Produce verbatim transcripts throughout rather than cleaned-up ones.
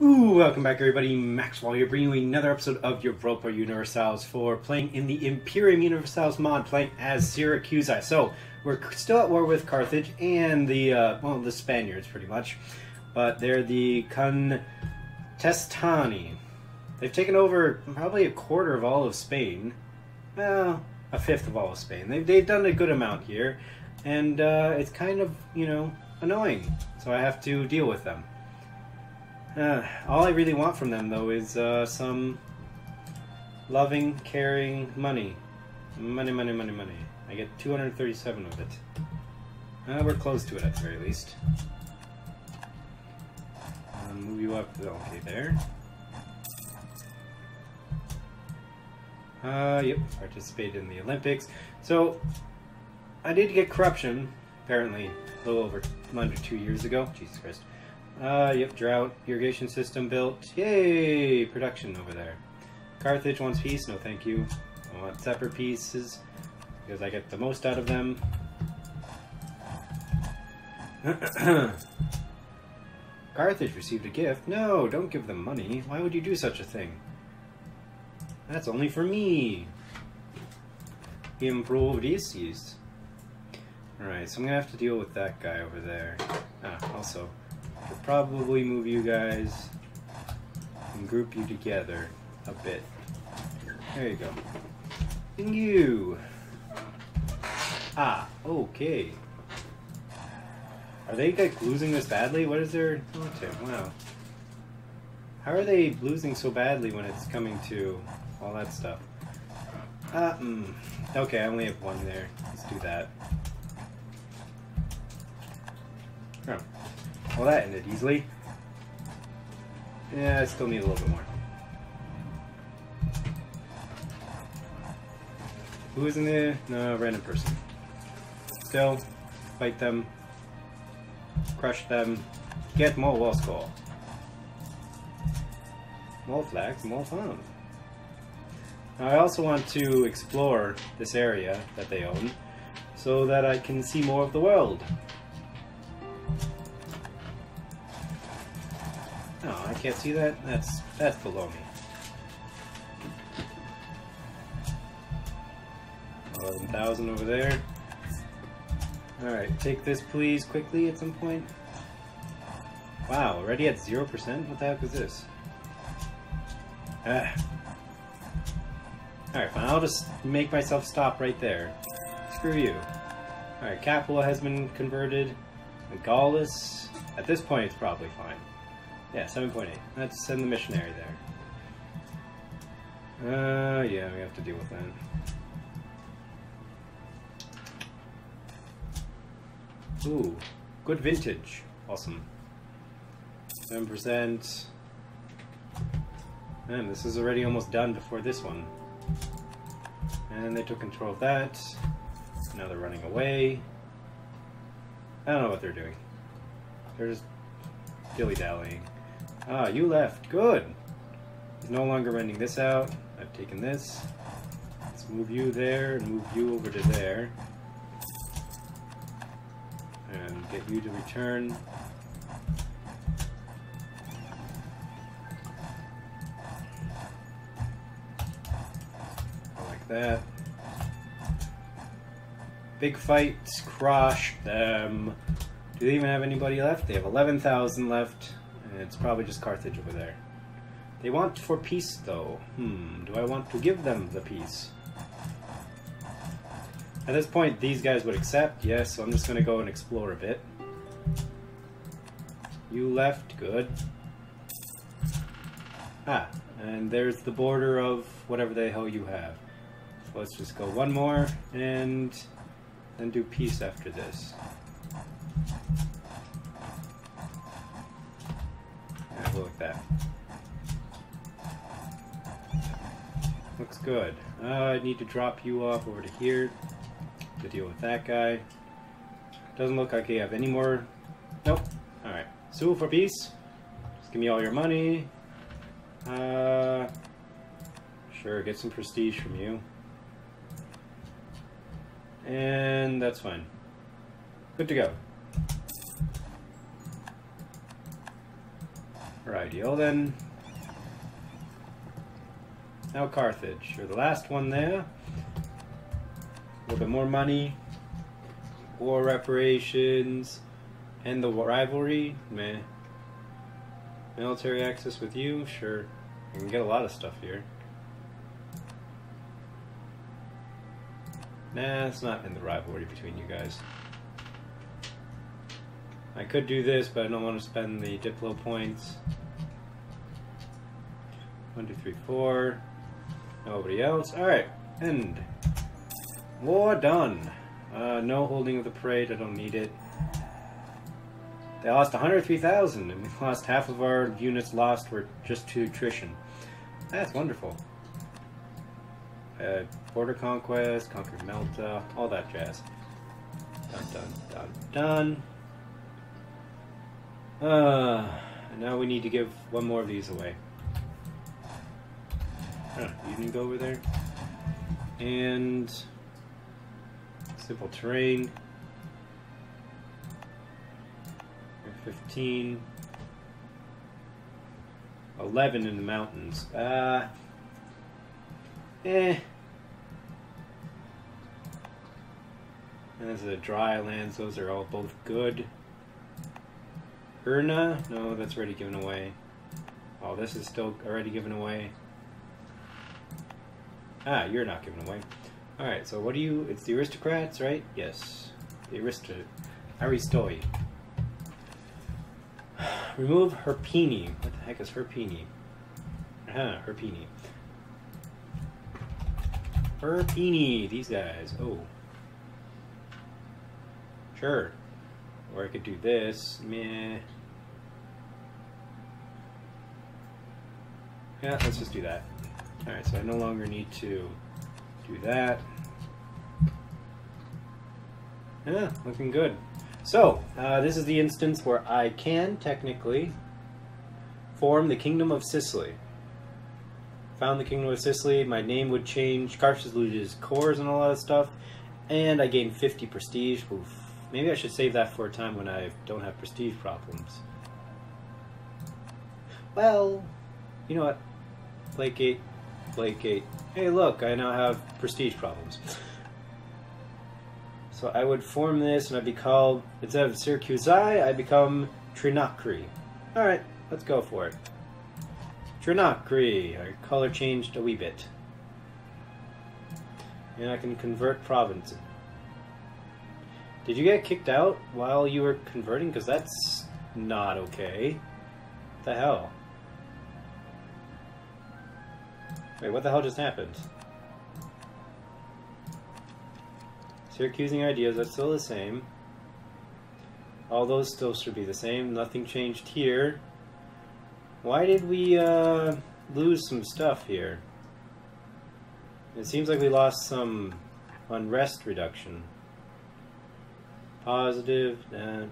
Ooh, welcome back everybody, MaxWAL here, bringing you another episode of Europa Universalis four, playing in the Imperium Universalis mod, playing as Syracuse. So, we're still at war with Carthage and the, uh, well, the Spaniards, pretty much. But they're the Contestani. They've taken over probably a quarter of all of Spain. Well, a fifth of all of Spain. They've, they've done a good amount here, and uh, it's kind of, you know, annoying. So I have to deal with them. Uh, all I really want from them, though, is uh, some loving, caring money. Money, money, money, money. I get two hundred thirty-seven of it. Uh, we're close to it, at the very least. I'll move you up. Okay, there. Uh, yep, participated in the Olympics. So, I did get corruption, apparently, a little over under two years ago. Jesus Christ. Uh, yep, drought, irrigation system built. Yay! Production over there. Carthage wants peace, no thank you. I want separate pieces, because I get the most out of them. Carthage received a gift. No, don't give them money. Why would you do such a thing? That's only for me. Improved issues. Alright, so I'm gonna have to deal with that guy over there. Ah, also. We'll probably move you guys and group you together a bit. There you go. And you! Ah, okay. Are they like losing this badly? What is their motive? Wow. How are they losing so badly when it's coming to all that stuff? Uh, mm. Okay, I only have one there. Let's do that. Oh. Well, that ended easily. Yeah, I still need a little bit more. Who is in there? No, random person. Still, fight them. Crush them. Get more wall skull. More flags, more fun. Now, I also want to explore this area that they own so that I can see more of the world. Oh, I can't see that? That's that's below me. eleven thousand over there. Alright, take this please quickly at some point. Wow, already at zero percent? What the heck is this? Ah. Alright, fine, I'll just make myself stop right there. Screw you. Alright, Capua has been converted. Gallus. At this point, it's probably fine. Yeah, seven point eight. Let's send the missionary there. Uh, yeah, we have to deal with that. Ooh, good vintage. Awesome. seven percent. Man, this is already almost done before this one. And they took control of that. Now they're running away. I don't know what they're doing. They're just dilly-dallying. Ah, you left. Good. He's no longer renting this out. I've taken this. Let's move you there and move you over to there. And get you to return. Like that. Big fights. Crush them. Do they even have anybody left? They have eleven thousand left. And it's probably just Carthage over there. They want for peace, though. Hmm, do I want to give them the peace? At this point, these guys would accept, yes, so I'm just going to go and explore a bit. You left, good. Ah, and there's the border of whatever the hell you have. So let's just go one more, and then do peace after this. Like that. Looks good. Uh, I need to drop you off over to here to deal with that guy. Doesn't look like you have any more. Nope. Alright. Sue for peace. Just give me all your money. Uh, sure, get some prestige from you. And that's fine. Good to go. We're ideal then. Now Carthage. You're the last one there. A little bit more money, war reparations, and the rivalry. Meh. Military access with you? Sure. You can get a lot of stuff here. Nah, it's not in the rivalry between you guys. I could do this, but I don't want to spend the Diplo points. One, two, three, four. Nobody else. Alright, end. War done. Uh, no holding of the parade, I don't need it. They lost one hundred three thousand, and we lost half of our units lost were just to attrition. That's wonderful. Uh, border conquest, conquered Melta, all that jazz. Done, done, done, done. Uh, and now we need to give one more of these away. Huh, you can go over there. And simple terrain. fifteen, eleven in the mountains. Uh, eh. And there's the dry lands, those are all both good. Urna? No, that's already given away. Oh, this is still already given away. Ah, you're not given away. Alright, so what do you. It's the aristocrats, right? Yes. The aristo. Aristoi. Remove Hirpini. What the heck is Hirpini? Huh, Hirpini. Hirpini, these guys. Oh. Sure. Or I could do this. Meh. Yeah, let's just do that. Alright, so I no longer need to do that. Yeah, looking good. So, uh, this is the instance where I can technically form the Kingdom of Sicily. Found the Kingdom of Sicily, my name would change, Carthage loses cores and all that stuff, and I gain fifty prestige. Oof. Maybe I should save that for a time when I don't have prestige problems. Well, you know what? Placate, placate. Hey look, I now have prestige problems. So I would form this, and I'd be called, instead of Syracuse, I become Trinacri. Alright, let's go for it. Trinacri. Our color changed a wee bit. And I can convert province. Did you get kicked out while you were converting? Because that's not okay. What the hell? Wait, what the hell just happened? Syracusing ideas, that's still the same. All those still should be the same. Nothing changed here. Why did we uh, lose some stuff here? It seems like we lost some unrest reduction. Positive, and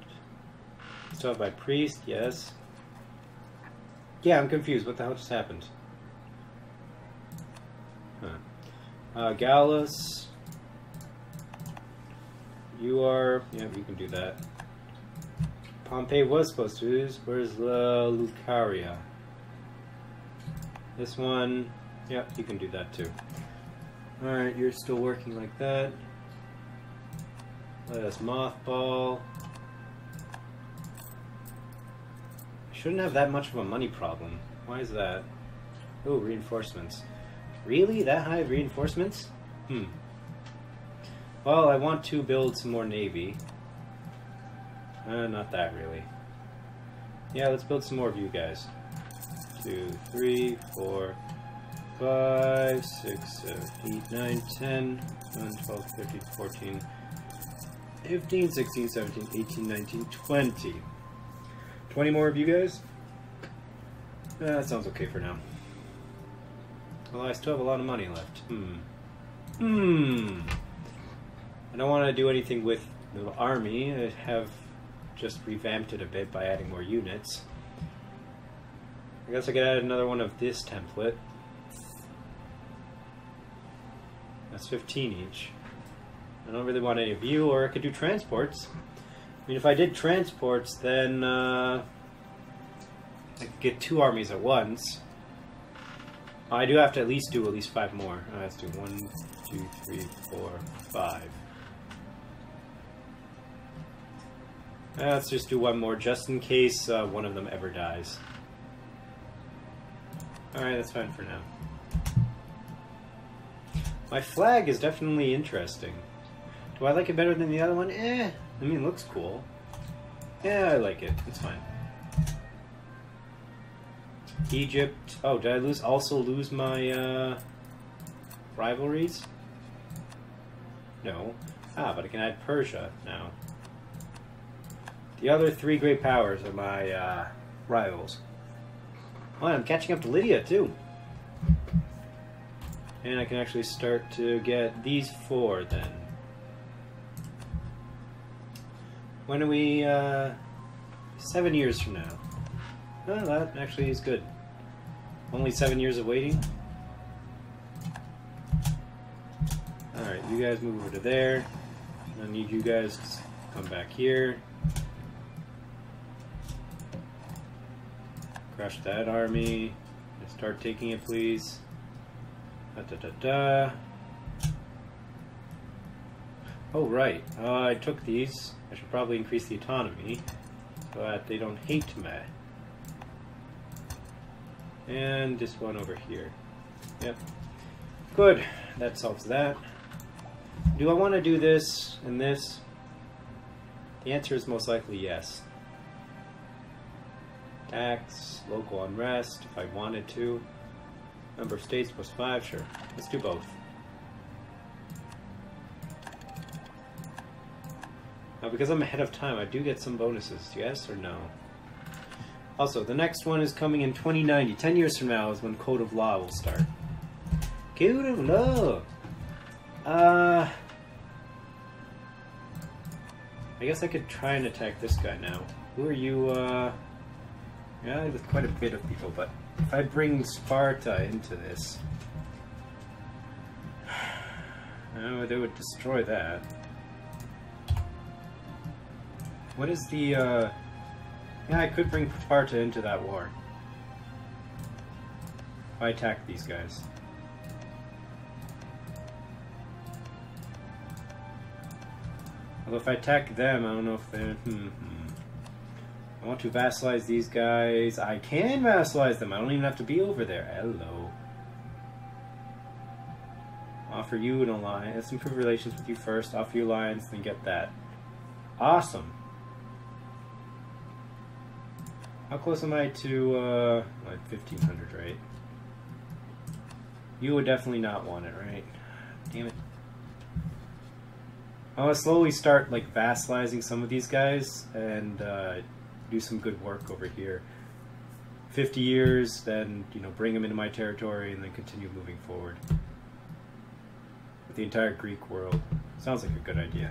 stuff by priest, yes. Yeah, I'm confused. What the hell just happened? Huh. Uh, Gallus. You are, yeah, you can do that. Pompeii was supposed to use, where's La Lucaria? This one, yeah, you can do that too. Alright, you're still working like that. Let us mothball. I shouldn't have that much of a money problem. Why is that? Oh, reinforcements. Really? That high of reinforcements? Hmm. Well, I want to build some more navy. Uh, not that really. Yeah, let's build some more of you guys. Two, three, four, five, six, seven, eight, nine, ten, eleven, twelve, thirteen, fourteen, fifteen, sixteen, seventeen, eighteen, nineteen, twenty. Twenty more of you guys? Uh, that sounds okay for now. Well, I still have a lot of money left. Hmm. Hmm. I don't want to do anything with the army. I have just revamped it a bit by adding more units. I guess I could add another one of this template. That's fifteen each. I don't really want any of you, or I could do transports. I mean, if I did transports, then uh, I could get two armies at once. I do have to at least do at least five more. I have to do one, two, three, four, five. Uh, let's just do one more, just in case uh, one of them ever dies. Alright, that's fine for now. My flag is definitely interesting. Do I like it better than the other one? Eh, I mean, it looks cool. Yeah, I like it. It's fine. Egypt. Oh, did I lose? Also lose my uh, rivalries? No. Ah, but I can add Persia now. The other three great powers are my uh, rivals. Oh, and I'm catching up to Lydia too. And I can actually start to get these four then. When are we? Uh, seven years from now. Oh, that actually is good. Only seven years of waiting. Alright, you guys move over to there. I need you guys to come back here. Crush that army. Start taking it, please. Da da da da. Oh, right. Uh, I took these. I should probably increase the autonomy so that they don't hate me. And this one over here. Yep. Good. That solves that. Do I want to do this and this? The answer is most likely yes. Tax, local unrest, if I wanted to. Number of states plus five, sure. Let's do both. Now, because I'm ahead of time, I do get some bonuses, yes or no? Also, the next one is coming in twenty ninety. Ten years from now is when Code of Law will start. Code of Law! Uh... I guess I could try and attack this guy now. Who are you, uh... yeah, there's quite a bit of people, but if I bring Sparta into this... oh, they would destroy that. What is the, uh... yeah, I could bring Sparta into that war. If I attack these guys. Although if I attack them, I don't know if they're... Hmm, hmm. I want to vassalize these guys. I can vassalize them. I don't even have to be over there. Hello. Offer you an alliance. Let's improve relations with you first. Offer you alliance, then get that. Awesome. How close am I to, uh, like fifteen hundred, right? You would definitely not want it, right? Damn it. I want to slowly start, like, vassalizing some of these guys and, uh, do some good work over here. fifty years, then, you know, bring them into my territory and then continue moving forward. With the entire Greek world. Sounds like a good idea.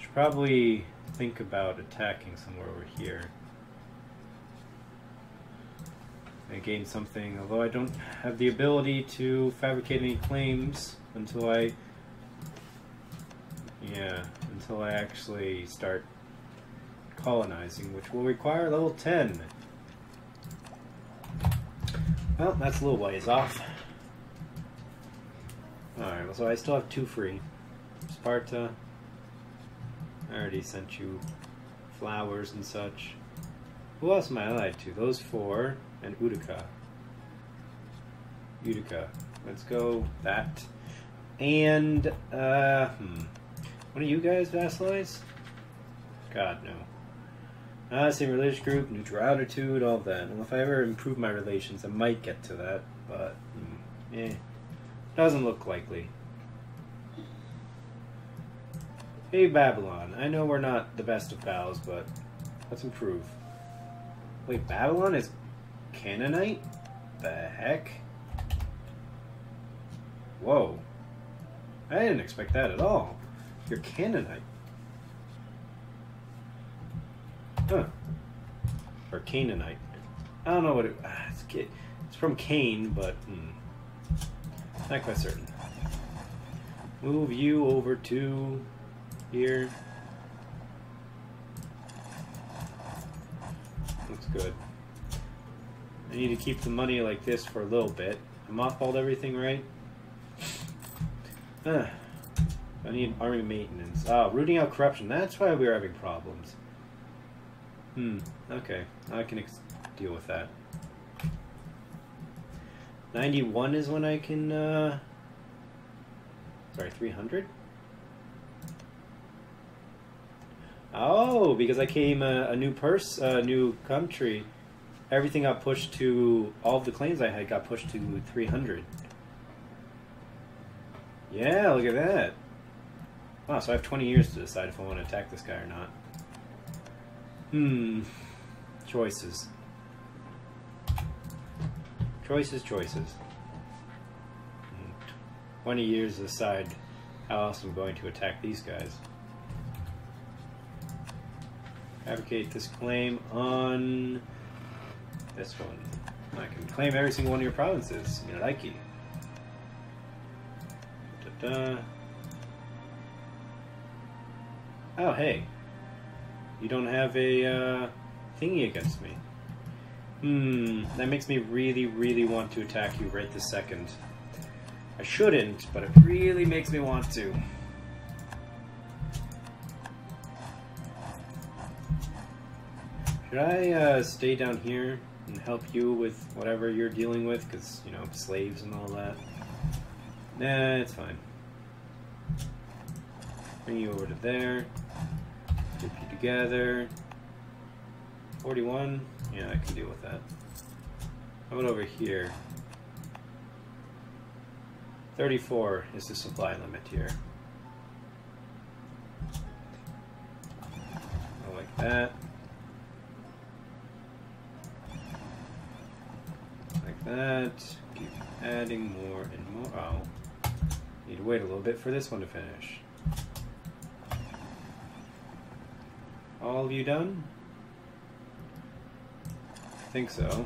Should probably think about attacking somewhere over here. I gain something, although I don't have the ability to fabricate any claims until I, yeah, until I actually start colonizing, which will require level ten. Well, that's a little ways off. Alright, well, so I still have two free. Sparta, I already sent you flowers and such. Who else am I allied to? Those four. And Utica. Utica. Let's go that. And, uh, hmm. What do you guys vassalize? God, no. Ah, same religious group, neutral altitude, all that. Well, if I ever improve my relations, I might get to that, but, hmm, eh. Doesn't look likely. Hey, Babylon. I know we're not the best of pals, but let's improve. Wait, Babylon is Canaanite? The heck? Whoa. I didn't expect that at all. You're Canaanite. Huh. Or Canaanite. I don't know what it... Ah, it's, it's from Cain, but... Hmm, not quite certain. Move you over to... here. Looks good. I need to keep the money like this for a little bit. I mothballed everything, right? Uh, I need army maintenance. Ah, rooting out corruption. That's why we were having problems. Hmm. Okay. I can ex deal with that. ninety-one is when I can, uh... sorry, three hundred? Oh, because I came a, a new purse, a new country. Everything got pushed to... all of the claims I had got pushed to three hundred. Yeah, look at that. Wow, so I have twenty years to decide if I want to attack this guy or not. Hmm. Choices. Choices, choices. twenty years to decide how else I'm going to attack these guys. Fabricate this claim on this one. I can claim every single one of your provinces. Minariki. Da-da. Oh, hey. You don't have a uh, thingy against me. Hmm, that makes me really, really want to attack you right this second. I shouldn't, but it really makes me want to. Should I uh, stay down here and help you with whatever you're dealing with? Because, you know, slaves and all that. Nah, it's fine. Bring you over to there. Group you together. forty-one. Yeah, I can deal with that. How about over here? thirty-four is the supply limit here. I like that. Like that. Keep adding more and more. Oh. Need to wait a little bit for this one to finish. All of you done? I think so.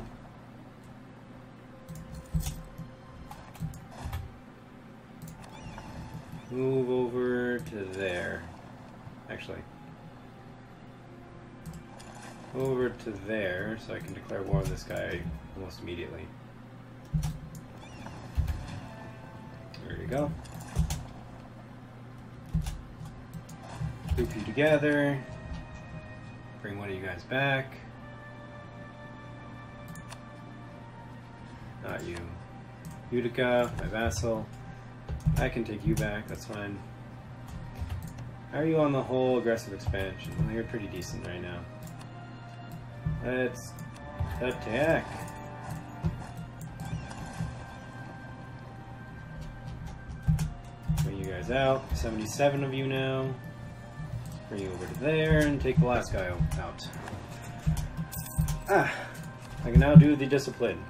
Move over to there. Actually, over to there, so I can declare war on this guy almost immediately. There you go. Group you together. Bring one of you guys back. Not you. Utica, my vassal. I can take you back, that's fine. How are you on the whole aggressive expansion? Well, you're pretty decent right now. Let's attack. Bring you guys out. seventy-seven of you now. Bring you over to there and take the last guy out. Ah, I can now do the discipline.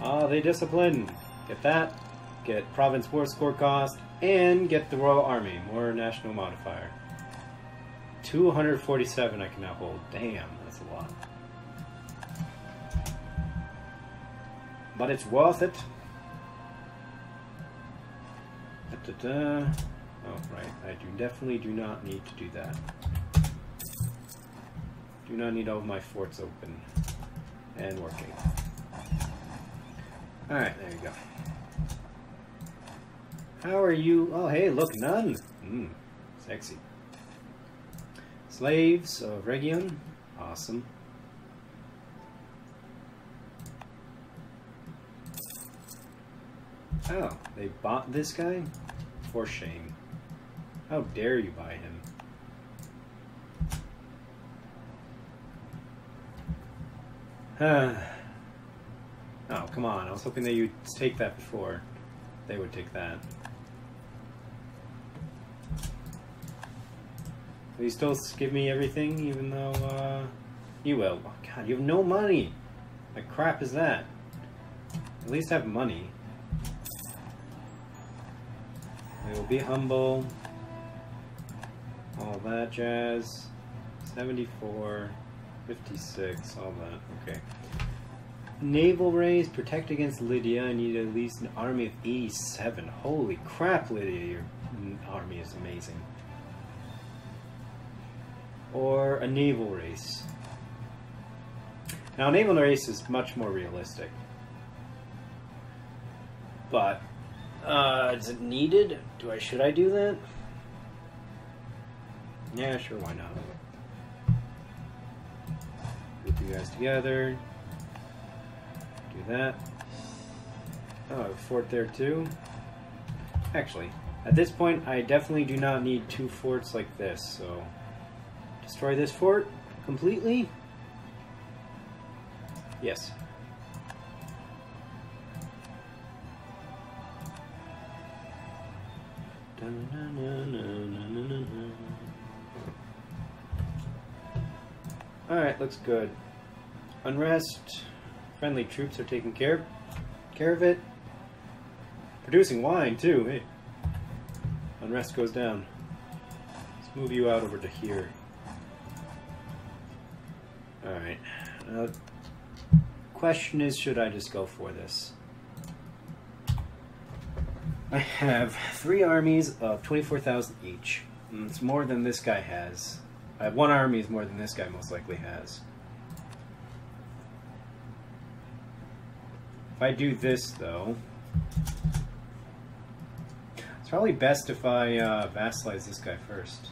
Ah, they discipline. Get that. Get province war score cost, and get the Royal Army, more national modifier. two hundred forty-seven I can now hold. Damn, that's a lot. But it's worth it. Da, da, da. Oh, right. I do definitely do not need to do that. Do not need all of my forts open and working. Alright, there you go. How are you? Oh, hey, look, none. Mmm, sexy. Slaves of Region. Awesome. Oh, they bought this guy? For shame. How dare you buy him? Huh. Oh, come on. I was hoping that you'd take that before they would take that. Will you still give me everything, even though, uh... you will. Oh, God, you have no money! What crap is that? At least have money. They will be humble. All that jazz. seventy-four. fifty-six. All that. Okay. Naval raise, protect against Lydia. I need at least an army of eighty-seven. Holy crap, Lydia, your army is amazing. Or a naval race. Now, an Able Race is much more realistic. But, uh, is it needed? Do I, should I do that? Yeah, sure, why not? Get you guys together. Do that. Oh, I have a fort there too. Actually, at this point, I definitely do not need two forts like this, so... Destroy this fort completely? Yes. Alright, looks good. Unrest. Friendly troops are taking care, care of it. Producing wine, too. Hey. Unrest goes down. Let's move you out over to here. Alright. Uh, question is, should I just go for this? I have three armies of twenty-four thousand each. And it's more than this guy has. I have one army is more than this guy most likely has. If I do this, though, it's probably best if I uh, vassalize this guy first.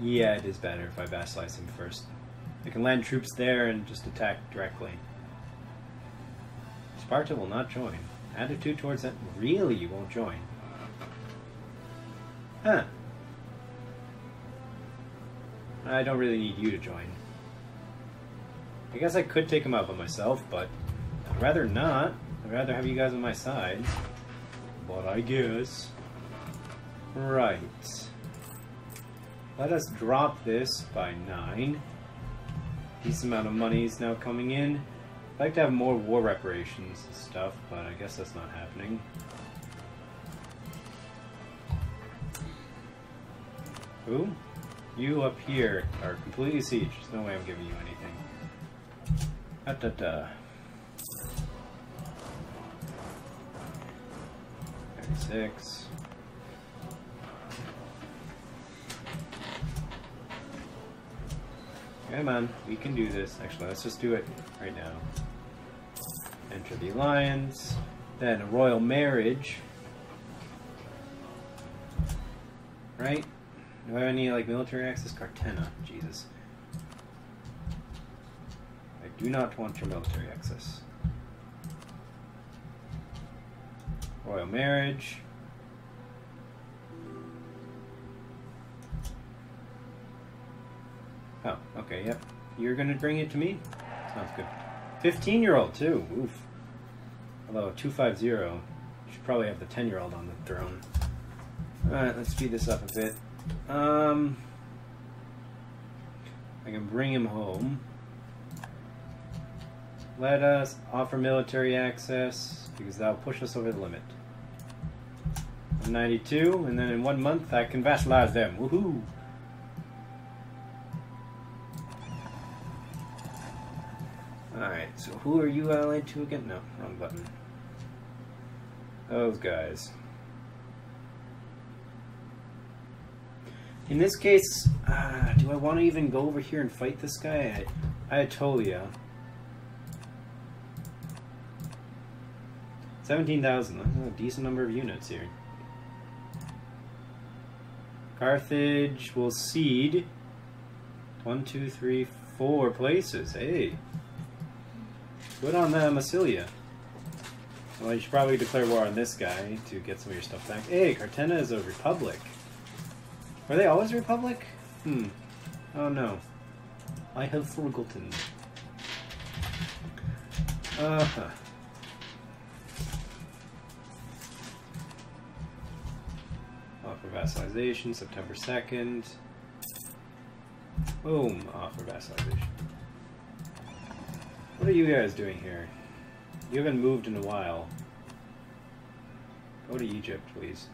Yeah, it is better if I vassalize him first. I can land troops there and just attack directly. Sparta will not join. Attitude towards that really you won't join. Huh. I don't really need you to join. I guess I could take him out by myself, but I'd rather not. I'd rather have you guys on my side. But I guess. Right. Let us drop this by nine. Decent amount of money is now coming in. I'd like to have more war reparations and stuff, but I guess that's not happening. Ooh. You up here are completely sieged. There's no way I'm giving you anything. Da da da. thirty-six. Come on, we can do this. Actually, let's just do it right now. Enter the alliance. Then a royal marriage. Right? Do I have any, like, military access? Cartena. Jesus. I do not want your military access. Royal marriage. Oh, okay, yep. You're gonna bring it to me? Sounds good. fifteen-year-old, too. Oof. Although, two fifty. Should probably have the ten-year-old on the throne. Alright, let's speed this up a bit. Um, I can bring him home. Let us offer military access, because that'll push us over the limit. ninety-two, and then in one month I can vassalize them. Woohoo! Alright, so who are you allied to again? No, wrong button. Those guys. In this case, uh, do I want to even go over here and fight this guy? Ayatollah. seventeen thousand. That's a decent number of units here. Carthage will cede one, two, three, four places. Hey. Good on uh, Massilia. Well, you should probably declare war on this guy to get some of your stuff back. Hey, Cartena is a republic. Were they always a republic? Hmm. Oh no. I have forgotten. Uh-huh. Offer vassalization, September second. Boom. Offer vassalization. What are you guys doing here? You haven't moved in a while. Go to Egypt, please.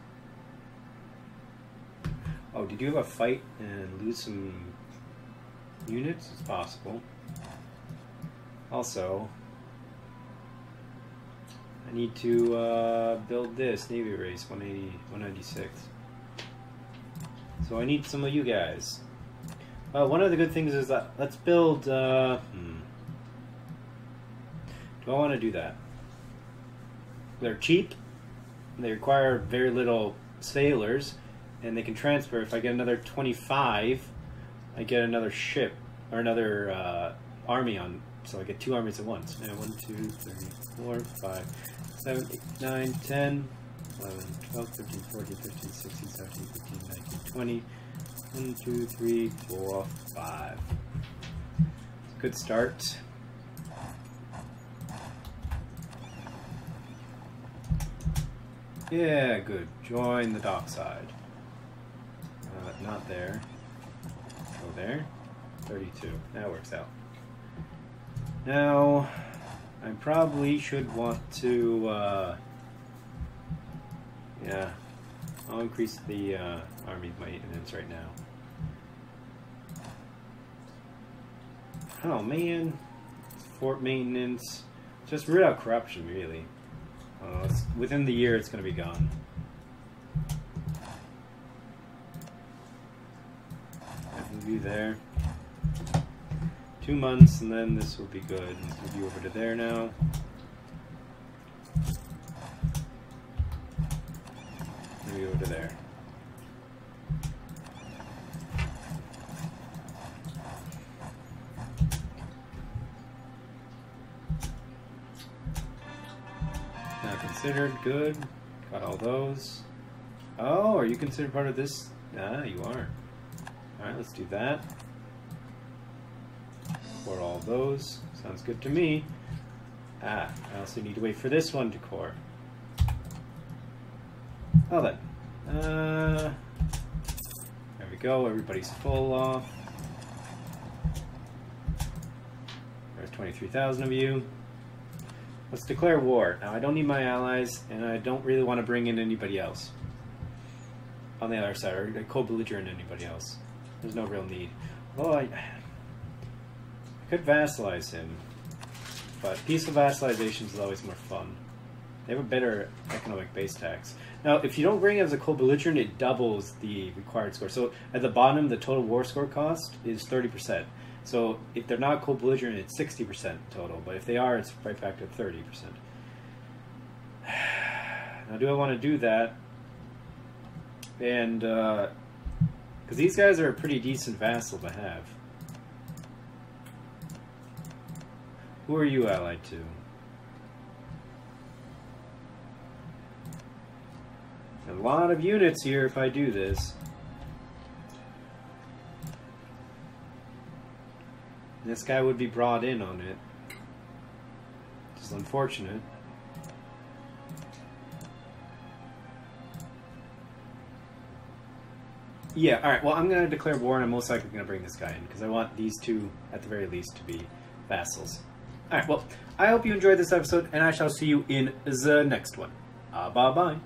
Oh, did you have a fight and lose some units? It's possible. Also, I need to uh, build this Navy Race one eighty, one ninety-six. So I need some of you guys. Uh, one of the good things is that let's build. Uh, hmm. Do I want to do that? They're cheap. They require very little sailors, and they can transfer. If I get another twenty-five, I get another ship or another uh, army on. So I get two armies at once. And one, two, three, four, five, seven, eight, nine, ten, eleven, twelve, thirteen, fourteen, fifteen, sixteen, seventeen, eighteen, nineteen, twenty. One, two, three, four, five. Good start. Yeah, good. Join the dockside. Uh, not there. Go there. thirty-two. That works out. Now, I probably should want to, uh, yeah, I'll increase the uh, army maintenance right now. Oh man, it's fort maintenance, just root out corruption really. Uh, it's, within the year it's going to be gone. That will be there. Two months, and then this will be good. Move you over to there now. Move you over to there. Now considered good. Got all those. Oh, are you considered part of this? Ah, you are. All right, let's do that. Core all those. Sounds good to me. Ah, I also need to wait for this one to core. Oh then. Uh, there we go. Everybody's full off. There's twenty-three thousand of you. Let's declare war. Now I don't need my allies, and I don't really want to bring in anybody else. On the other side, or co-belligerent anybody else. There's no real need. Well, I... could vassalize him, but peaceful vassalization is always more fun. They have a better economic base tax. Now, if you don't bring it as a co-belligerent, it doubles the required score. So at the bottom, the total war score cost is thirty percent. So if they're not co-belligerent, it's sixty percent total. But if they are, it's right back to thirty percent. Now, do I want to do that? And because uh, these guys are a pretty decent vassal to have. Who are you allied to? A lot of units here if I do this. This guy would be brought in on it. Which is unfortunate. Yeah, alright, well I'm going to declare war and I'm most likely going to bring this guy in because I want these two, at the very least, to be vassals. Alright, well, I hope you enjoyed this episode, and I shall see you in the next one. Uh, bye-bye.